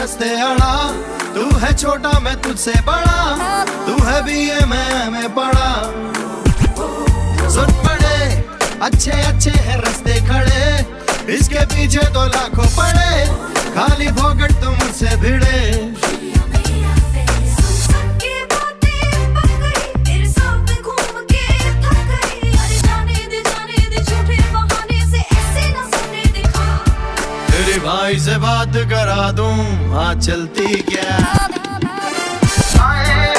रस्ते अड़ा, तू है छोटा मैं तुझसे बड़ा, तू है बीए मैं पढ़ा। सुन पड़े अच्छे अच्छे है रस्ते खड़े, इसके पीछे तो लाखों पड़े, खाली भोगट तुम मुझसे भिड़े। भाई से बात करा दूं, हाँ चलती क्या?